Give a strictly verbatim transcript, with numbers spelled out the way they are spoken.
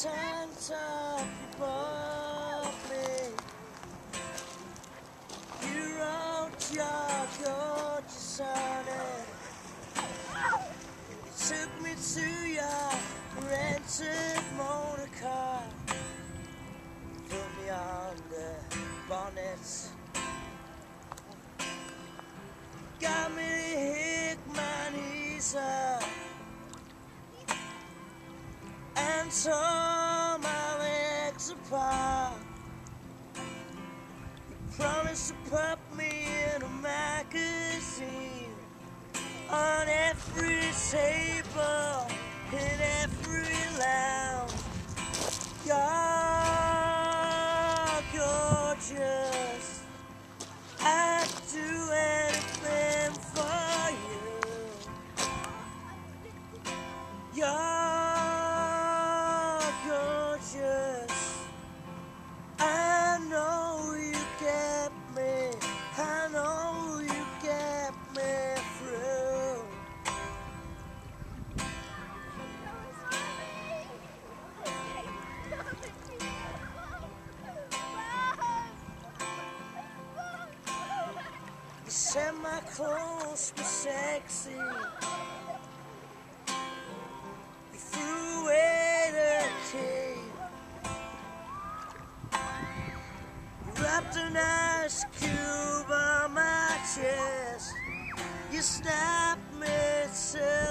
time's up above me. You wrote your gorgeous on it. You took me to your rented motor car. Put me on the bonnet. Got me to hit my knees up and tore my legs apart. You promised to put me in a magazine on every table, in every lounge. You're gorgeous. I'd do anything for you. You're said my clothes were sexy. You threw away the key. You wrapped an ice cube on my chest. You snapped me to